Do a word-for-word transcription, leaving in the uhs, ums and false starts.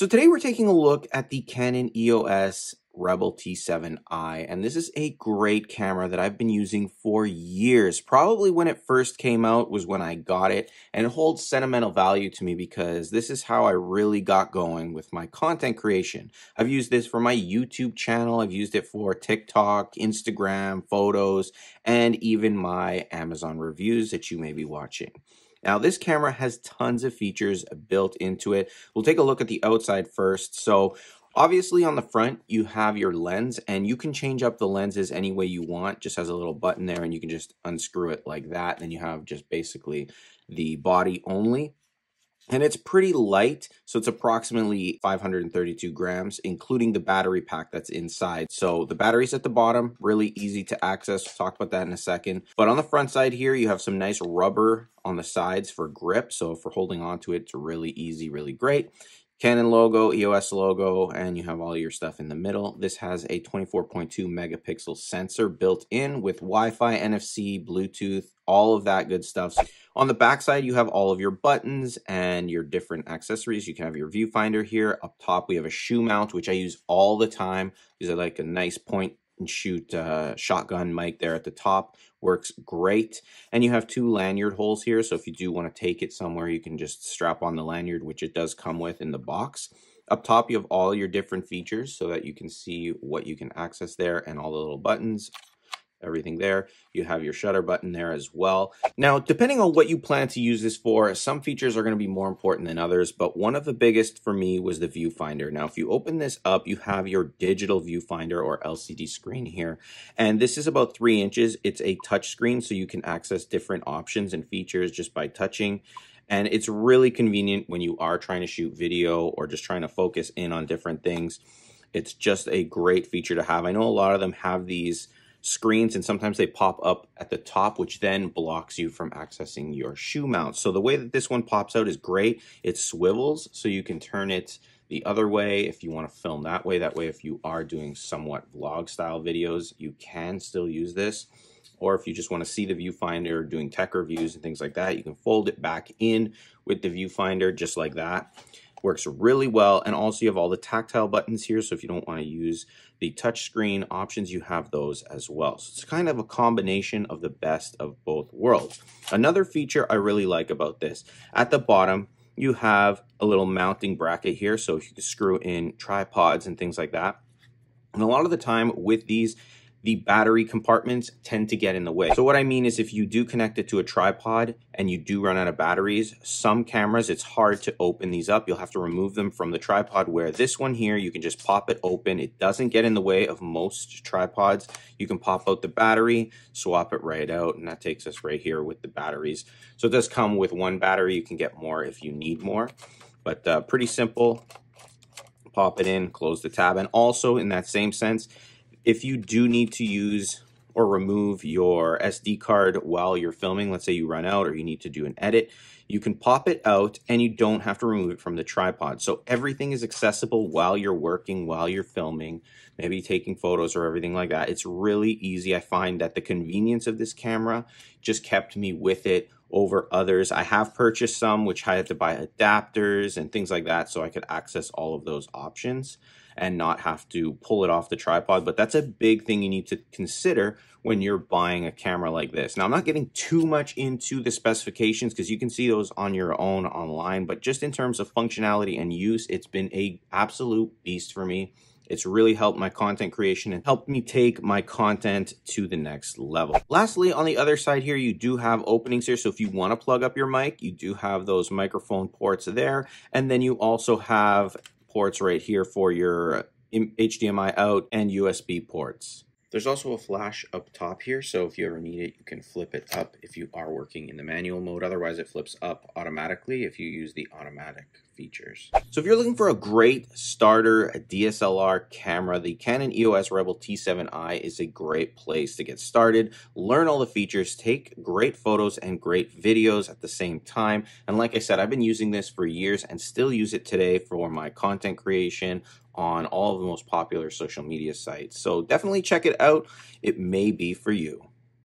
So today we're taking a look at the Canon E O S Rebel T seven i, and this is a great camera that I've been using for years. Probably when it first came out was when I got it, and it holds sentimental value to me because this is how I really got going with my content creation. I've used this for my YouTube channel, I've used it for TikTok, Instagram, photos, and even my Amazon reviews that you may be watching. Now, this camera has tons of features built into it. We'll take a look at the outside first. So obviously on the front, you have your lens, and you can change up the lenses any way you want. It just has a little button there and you can just unscrew it like that. Then you have just basically the body only. And it's pretty light, so it's approximately five hundred thirty-two grams, including the battery pack that's inside. So the battery's at the bottom, really easy to access. We'll talk about that in a second. But on the front side here, you have some nice rubber on the sides for grip. So for holding onto it, it's really easy, really great. Canon logo, E O S logo, and you have all your stuff in the middle. This has a twenty-four point two megapixel sensor built in with Wi-Fi, N F C, Bluetooth, all of that good stuff. So on the back side, you have all of your buttons and your different accessories. You can have your viewfinder here. Up top, we have a shoe mount, which I use all the time because I like a nice point and shoot uh, shotgun mic there at the top. Works great. And you have two lanyard holes here, so if you do want to take it somewhere, you can just strap on the lanyard, which it does come with in the box. Up top, you have all your different features so that you can see what you can access there and all the little buttons, everything there. You have your shutter button there as well. Now, depending on what you plan to use this for, some features are going to be more important than others, but one of the biggest for me was the viewfinder. Now, if you open this up, you have your digital viewfinder or L C D screen here, and this is about three inches. It's a touch screen, so you can access different options and features just by touching. And it's really convenient when you are trying to shoot video or just trying to focus in on different things. It's just a great feature to have. I know a lot of them have these screens, and sometimes they pop up at the top, which then blocks you from accessing your shoe mount. So the way that this one pops out is great. It swivels, so you can turn it the other way if you want to film that way. That way, if you are doing somewhat vlog style videos, you can still use this. Or if you just want to see the viewfinder doing tech reviews and things like that, you can fold it back in with the viewfinder just like that. Works really well. And also you have all the tactile buttons here, so if you don't want to use the touchscreen options, you have those as well. So it's kind of a combination of the best of both worlds. Another feature I really like about this, at the bottom you have a little mounting bracket here, so if you can screw in tripods and things like that. And a lot of the time with these, the battery compartments tend to get in the way. So what I mean is if you do connect it to a tripod and you do run out of batteries, some cameras, it's hard to open these up. You'll have to remove them from the tripod, where this one here, you can just pop it open. It doesn't get in the way of most tripods. You can pop out the battery, swap it right out, and that takes us right here with the batteries. So it does come with one battery. You can get more if you need more, but uh, pretty simple. Pop it in, close the tab. And also in that same sense, if you do need to use or remove your S D card while you're filming, let's say you run out or you need to do an edit, you can pop it out and you don't have to remove it from the tripod. So everything is accessible while you're working, while you're filming, maybe taking photos or everything like that. It's really easy. I find that the convenience of this camera just kept me with it over others. I have purchased some which I had to buy adapters and things like that so I could access all of those options and not have to pull it off the tripod. But that's a big thing you need to consider when you're buying a camera like this. Now, I'm not getting too much into the specifications because you can see those on your own online, but just in terms of functionality and use, it's been an absolute beast for me. It's really helped my content creation and helped me take my content to the next level. Lastly, on the other side here, you do have openings here. So if you want to plug up your mic, you do have those microphone ports there. And then you also have ports right here for your H D M I out and U S B ports. There's also a flash up top here, so if you ever need it, you can flip it up if you are working in the manual mode. Otherwise, it flips up automatically if you use the automatic features. So if you're looking for a great starter D S L R camera, the Canon E O S Rebel T seven i is a great place to get started, learn all the features, take great photos and great videos at the same time. And like I said, I've been using this for years and still use it today for my content creation on all of the most popular social media sites. So definitely check it out. It may be for you.